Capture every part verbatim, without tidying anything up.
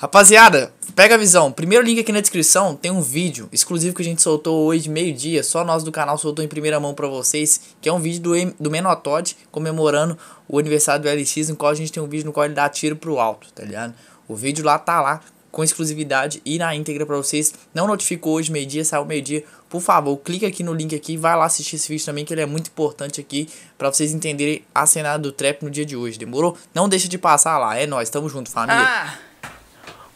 Rapaziada, pega a visão. Primeiro link aqui na descrição tem um vídeo exclusivo que a gente soltou hoje de meio-dia. Só nós do canal soltou em primeira mão pra vocês, que é um vídeo do, M, do Meno Tody comemorando o aniversário do L X, no qual a gente tem um vídeo no qual ele dá tiro pro alto, tá ligado? O vídeo lá tá lá, com exclusividade e na íntegra pra vocês. Não notificou hoje meio-dia, saiu meio-dia. Por favor, clica aqui no link aqui e vai lá assistir esse vídeo também, que ele é muito importante aqui pra vocês entenderem a cena do trap no dia de hoje, demorou? Não deixa de passar lá, é nóis, tamo junto, família. Ah.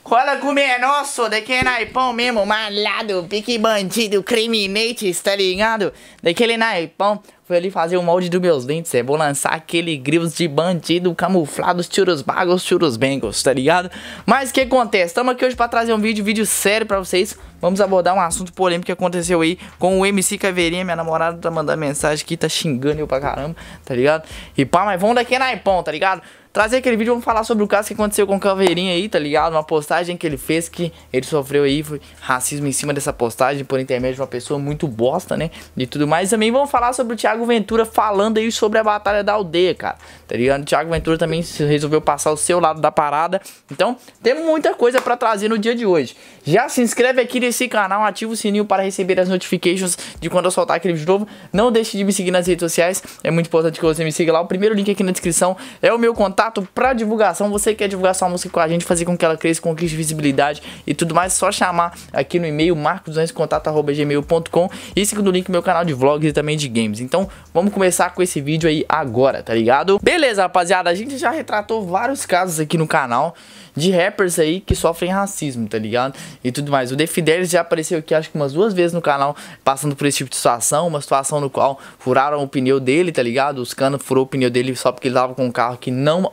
Cola com o menor, só daqui é Naipão mesmo, malado, pique bandido, criminete, tá ligado? Daquele Naipão, fui ali fazer o molde dos meus dentes, é, vou lançar aquele grilos de bandido, camuflados, tiros bagos, tiros bengos, tá ligado? Mas o que acontece? Estamos aqui hoje pra trazer um vídeo, vídeo sério pra vocês, vamos abordar um assunto polêmico que aconteceu aí com o M C Caverinha, minha namorada tá mandando mensagem aqui, tá xingando eu pra caramba, tá ligado? E pá, mas vamos daqui é Naipão, tá ligado? Trazer aquele vídeo, vamos falar sobre o caso que aconteceu com o Caverinha aí, tá ligado? Uma postagem que ele fez, que ele sofreu aí, foi racismo em cima dessa postagem, por intermédio de uma pessoa muito bosta, né? E tudo mais. Também vamos falar sobre o Thiago Ventura falando aí sobre a Batalha da Aldeia, cara, tá ligado? O Thiago Ventura também resolveu passar o seu lado da parada. Então, tem muita coisa pra trazer no dia de hoje. Já se inscreve aqui nesse canal, ativa o sininho para receber as notifications de quando eu soltar aquele vídeo novo. Não deixe de me seguir nas redes sociais, é muito importante que você me siga lá. O primeiro link aqui na descrição é o meu contato pra divulgação. Você quer divulgar sua música com a gente, fazer com que ela cresça, conquiste visibilidade e tudo mais, só chamar aqui no e-mail marcos dois contato arroba gmail ponto com e segundo link meu canal de vlogs e também de games. Então vamos começar com esse vídeo aí agora, tá ligado? Beleza, rapaziada, a gente já retratou vários casos aqui no canal de rappers aí que sofrem racismo, tá ligado? E tudo mais. O Defideres já apareceu aqui acho que umas duas vezes no canal passando por esse tipo de situação, uma situação no qual furaram o pneu dele, tá ligado? Os canos furou o pneu dele só porque ele tava com um carro que não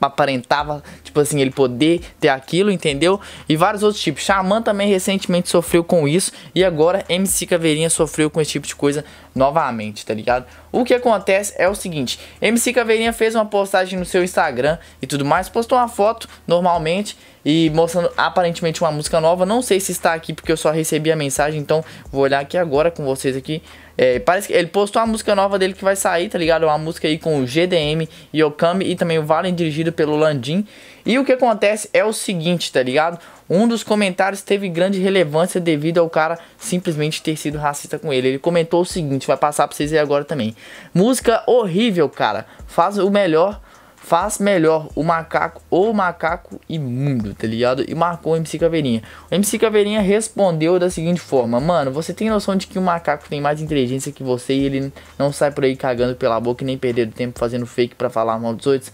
aparentava, tipo assim, ele poder ter aquilo, entendeu? E vários outros tipos. Xamã também recentemente sofreu com isso e agora M C Caverinha sofreu com esse tipo de coisa novamente, tá ligado? O que acontece é o seguinte, M C Caverinha fez uma postagem no seu Instagram e tudo mais, postou uma foto normalmente e mostrando aparentemente uma música nova. Não sei se está aqui porque eu só recebi a mensagem, então vou olhar aqui agora com vocês aqui. É, parece que ele postou uma música nova dele que vai sair, tá ligado? Uma música aí com o G D M Yokami e também o Valen, dirigido pelo Landim. E o que acontece é o seguinte, tá ligado? Um dos comentários teve grande relevância devido ao cara simplesmente ter sido racista com ele. Ele comentou o seguinte, vai passar pra vocês aí agora também. Música horrível, cara. Faz o melhor... Faz melhor o macaco ou macaco imundo, tá ligado? E marcou o M C Caverinha. O M C Caverinha respondeu da seguinte forma: mano, você tem noção de que o macaco tem mais inteligência que você e ele não sai por aí cagando pela boca e nem perdendo tempo fazendo fake pra falar mal dos outros?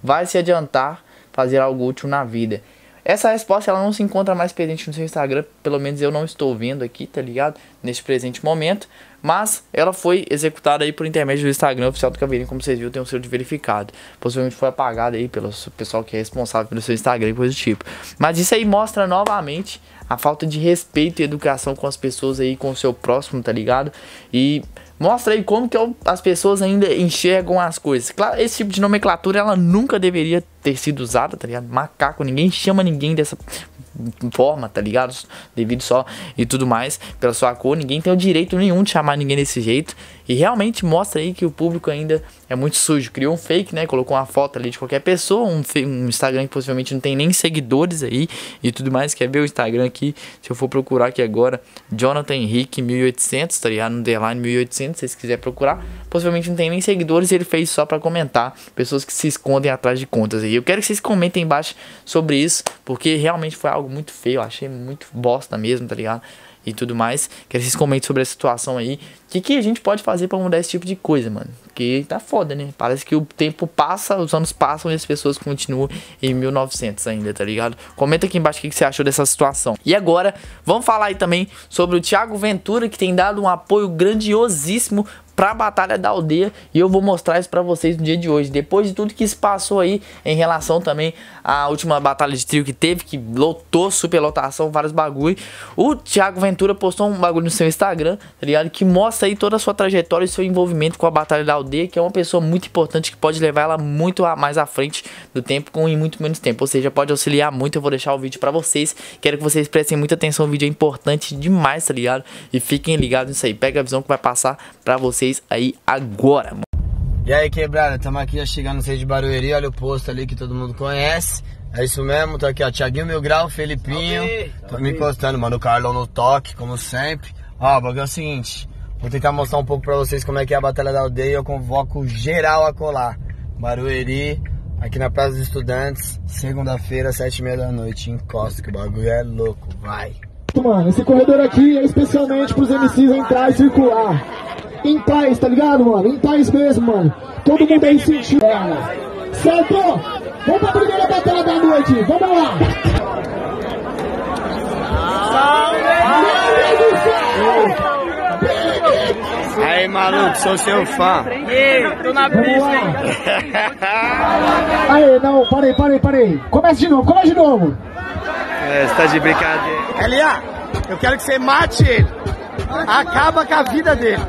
Vai se adiantar fazer algo útil na vida. Essa resposta ela não se encontra mais presente no seu Instagram, pelo menos eu não estou vendo aqui, tá ligado? Neste presente momento, mas ela foi executada aí por intermédio do Instagram oficial do Caverinha, como vocês viram, tem um selo de verificado. Possivelmente foi apagada aí pelo pessoal que é responsável pelo seu Instagram e coisa do tipo. Mas isso aí mostra novamente a falta de respeito e educação com as pessoas aí, com o seu próximo, tá ligado? E mostra aí como que as pessoas ainda enxergam as coisas. Claro, esse tipo de nomenclatura ela nunca deveria ter sido usada, tá ligado? Macaco, ninguém chama ninguém dessa forma, tá ligado? Devido só e tudo mais, pela sua cor, ninguém tem o direito nenhum de chamar ninguém desse jeito. E realmente mostra aí que o público ainda é muito sujo. Criou um fake, né? Colocou uma foto ali de qualquer pessoa, um, um Instagram que possivelmente não tem nem seguidores aí e tudo mais. Quer ver o Instagram aqui? Se eu for procurar aqui agora, Jonathan Henrique mil e oitocentos, tá ligado? Underline mil e oitocentos, se vocês quiserem procurar. Possivelmente não tem nem seguidores, ele fez só pra comentar. Pessoas que se escondem atrás de contas aí. Eu quero que vocês comentem embaixo sobre isso, porque realmente foi algo muito feio, eu achei muito bosta mesmo, tá ligado? E tudo mais. Quero que vocês comentem sobre essa situação aí. O que, que a gente pode fazer pra mudar esse tipo de coisa, mano? Porque tá foda, né? Parece que o tempo passa, os anos passam e as pessoas continuam em mil e novecentos ainda, tá ligado? Comenta aqui embaixo o que, que você achou dessa situação. E agora, vamos falar aí também sobre o Thiago Ventura, que tem dado um apoio grandiosíssimo pra Batalha da Aldeia, e eu vou mostrar isso pra vocês no dia de hoje, depois de tudo que se passou aí, em relação também à última batalha de trio que teve, que lotou, superlotação, vários bagulho. O Thiago Ventura postou um bagulho no seu Instagram, tá ligado? Que mostra aí toda a sua trajetória e seu envolvimento com a Batalha da Aldeia, que é uma pessoa muito importante, que pode levar ela muito a mais à frente do tempo, com em muito menos tempo, ou seja, pode auxiliar muito. Eu vou deixar o vídeo pra vocês, quero que vocês prestem muita atenção, o vídeo é importante demais, tá ligado? E fiquem ligados nisso aí, pega a visão que vai passar pra vocês aí agora, mano. E aí, quebrada, estamos aqui já chegando no centro de Barueri, olha o posto ali que todo mundo conhece. É isso mesmo, tá aqui, ó, Thiaguinho Mil Grau, Felipinho, okay, tô me encostando, mano, o Carlão no toque, como sempre. Ó, o bagulho é o seguinte, vou tentar mostrar um pouco pra vocês como é que é a Batalha da Aldeia, eu convoco geral a colar. Barueri, aqui na Praça dos Estudantes, segunda-feira, sete e meia da noite, encosta, que o bagulho é louco, vai. Mano, esse corredor aqui é especialmente pros M Cs entrar e circular. Em paz, tá ligado, mano? Em paz mesmo, mano. Todo mundo aí sentindo, mano. Certo? Vamos pra primeira batalha da noite, vamos lá! Salve! Aí, maluco, sou seu fã! Ei, tô na pista, hein? Aí, não, parei, parei, parei! Começa de novo, começa de novo! É, você tá de brincadeira! L A, eu quero que você mate ele! Acaba com a vida dele!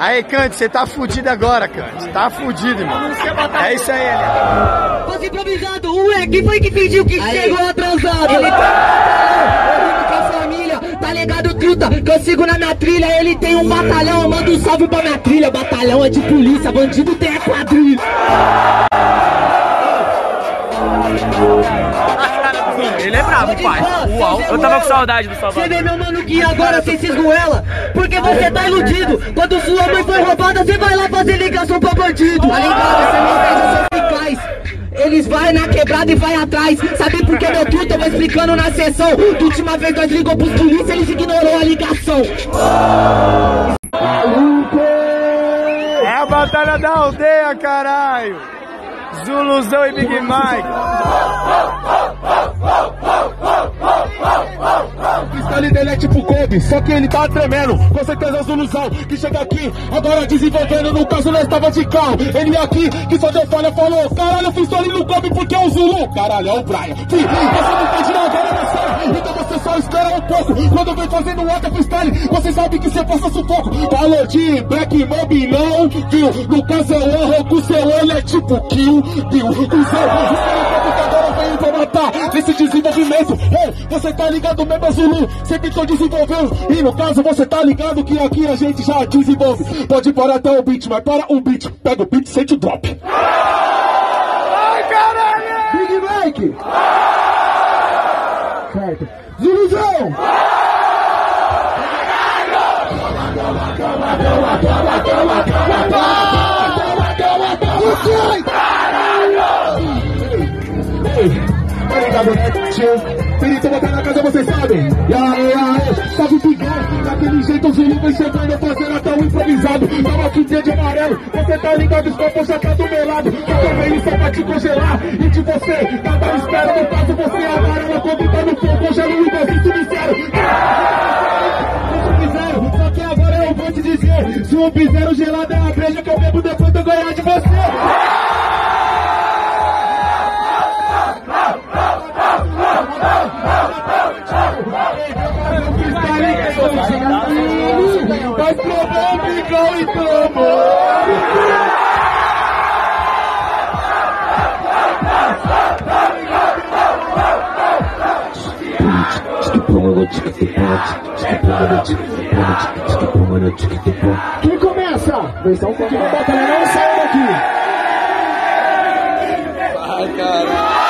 Aí, Cante, você tá fudido agora, Cante. Tá fudido, mano. É isso aí, né? Posso improvisado, o é quem foi que pediu que aí chegou atrasado? Ele tá com a família, tá ligado, truta? Que eu sigo na minha trilha, ele tem um batalhão. Manda um salve pra minha trilha. Batalhão é de polícia, bandido tem a quadrilha. Ele é brabo, pai. Uau, eu tava com saudade do Salvador. Você vê, meu mano, que agora sem cisgo ela. Porque você tá iludido. Quando sua mãe foi roubada, você vai lá fazer ligação pra bandido. Tá ligado? Essa mensagem são eficazes. Eles vai na quebrada e vai atrás. Sabe por que, meu truta? Eu vou explicando na sessão. Da última vez nós ligou pros polícia, eles ignorou a ligação. É a Batalha da Aldeia, caralho. Zulusão e Big Mike. O freestyle dele é tipo Kobe, só que ele tá tremendo. Com certeza é o Zulusão que chega aqui agora desenvolvendo. No caso, nós tava de carro. Ele aqui que só deu falha, falou: caralho, o freestyle não come porque é o Zulu. Caralho, é o Brian. Fih, você não tá de nada, você. Então você só espera um pouco. Quando vem fazendo outra freestyle, você sabe que você passa sufoco. Falou de Black Mob, não viu? No caso, é o erro com seu olho, é tipo Kill. Viu? O seu computador veio pra matar nesse desenvolvimento. Ei, você tá ligado mesmo, Zulu? Sempre tô desenvolvendo. E no caso, você tá ligado que aqui a gente já desenvolve. Pode parar até o beat, mas para o beat. Pega o beat, sente o drop. Ai, caralho! Big Mike! Certo. Zulusão! Calma, calma, calma, calma, calma, calma, calma, calma, calma. Tá ligado, né, tio? Perito botar na casa, vocês sabem. E aí, aí, salve o pigão. Daquele jeito o Zulu vem chegando, fazendo até um improvisado. Tava aqui dia de amarelo, você tá ligado, os copos já tá do meu lado. Eu também só pra te congelar. E de você, cada espera, no caso você é amarelo. Quando tá no fogo, eu já não me faço sincero. Só que agora eu vou te dizer: se o piseiro gelado é a breja que eu bebo depois de eu ganhar de você. Mas provou o pigão e tomou. Quem começa? Versão que vai batalha, não sai daqui. Ai, caralho.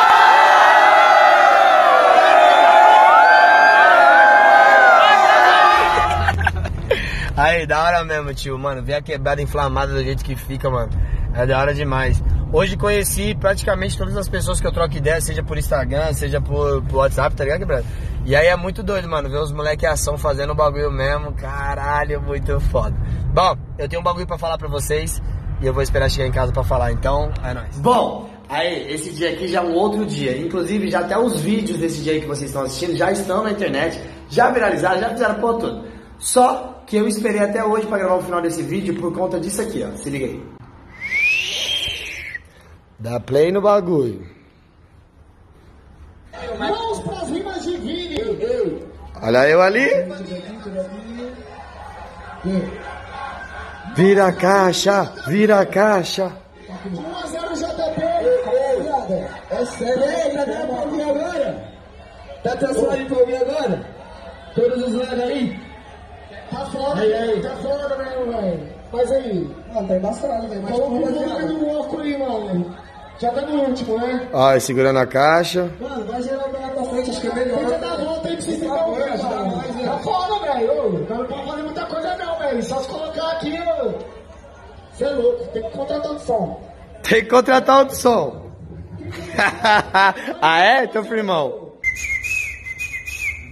Aí, da hora mesmo, tio, mano, ver a quebrada inflamada do jeito que fica, mano, é da hora demais. Hoje conheci praticamente todas as pessoas que eu troco ideia, seja por Instagram, seja por, por WhatsApp, tá ligado, quebrada? E aí é muito doido, mano, ver os moleques em ação fazendo o bagulho mesmo, caralho, muito foda. Bom, eu tenho um bagulho pra falar pra vocês e eu vou esperar chegar em casa pra falar, então é nóis. Bom, aí, esse dia aqui já é um outro dia, inclusive já até os vídeos desse dia que vocês estão assistindo já estão na internet, já viralizaram, já fizeram por tudo. Só que eu esperei até hoje pra gravar o final desse vídeo por conta disso aqui, ó. Se liga aí. Dá play no bagulho. Mãos pras rimas de Vini. Olha eu ali. Vira a caixa, vira a caixa. um a zero J B L. É sério, tá dando pra mim agora? Tá transformando pra mim agora? Todos os lados aí? Tá fora, aí, aí. Tá fora mesmo, velho. Faz aí. Mano, tá embaçado, velho. Coloca o nome do louco aí, mano. Já tá no último, né? Ó, segurando a caixa. Mano, vai gerar pra lá pra frente, acho que é melhor. Tenta dar volta aí pra vocês ficarem mais, mano. Tá foda, velho. Não pode fazer muita coisa não, velho. Só se colocar aqui, mano. Você é louco, tem que contratar outro som. Tem que contratar outro som. Ah é, teu firmão?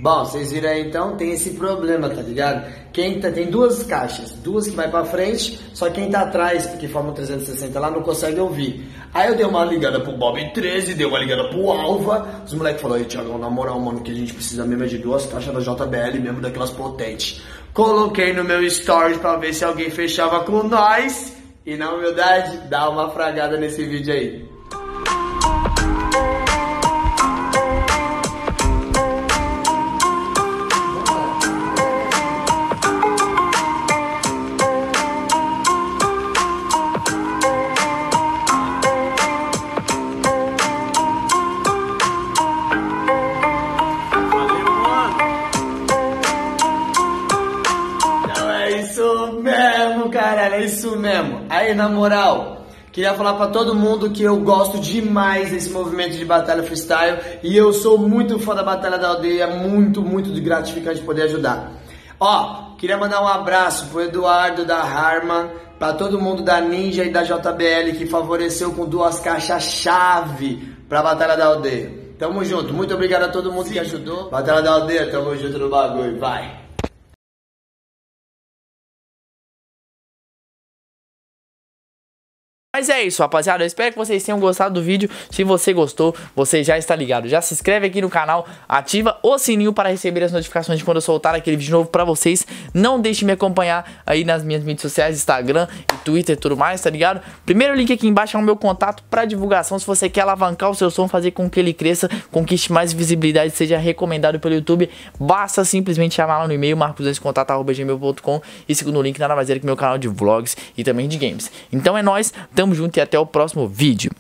Bom, vocês viram aí então, tem esse problema, tá ligado? Quem tá, tem duas caixas, duas que vai pra frente, só quem tá atrás, porque forma trezentos e sessenta lá, não consegue ouvir. Aí eu dei uma ligada pro Bob treze, dei uma ligada pro Alva, os moleques falaram, aí Thiago, na moral, mano, que a gente precisa mesmo é de duas caixas da J B L, mesmo daquelas potentes. Coloquei no meu story pra ver se alguém fechava com nós, e na humildade, dá uma fragada nesse vídeo aí. Aí, na moral, queria falar pra todo mundo que eu gosto demais desse movimento de batalha freestyle e eu sou muito fã da Batalha da Aldeia, muito, muito gratificante poder ajudar. Ó, queria mandar um abraço pro Eduardo da Harman, pra todo mundo da Ninja e da J B L que favoreceu com duas caixas-chave pra Batalha da Aldeia. Tamo junto, muito obrigado a todo mundo Sim. que ajudou. Batalha da Aldeia, tamo junto no bagulho, vai! Mas é isso, rapaziada, eu espero que vocês tenham gostado do vídeo. Se você gostou, você já está ligado. Já se inscreve aqui no canal, ativa o sininho para receber as notificações de quando eu soltar aquele vídeo novo pra vocês. Não deixe de me acompanhar aí nas minhas mídias sociais, Instagram e Twitter e tudo mais, tá ligado? Primeiro link aqui embaixo é o meu contato pra divulgação. Se você quer alavancar o seu som, fazer com que ele cresça, conquiste mais visibilidade, seja recomendado pelo YouTube, basta simplesmente chamar lá no e-mail, marcos dois contato arroba gmail ponto com, e segundo link na navazeira, que é meu canal de vlogs e também de games. Então é nóis, tamo junto e até o próximo vídeo.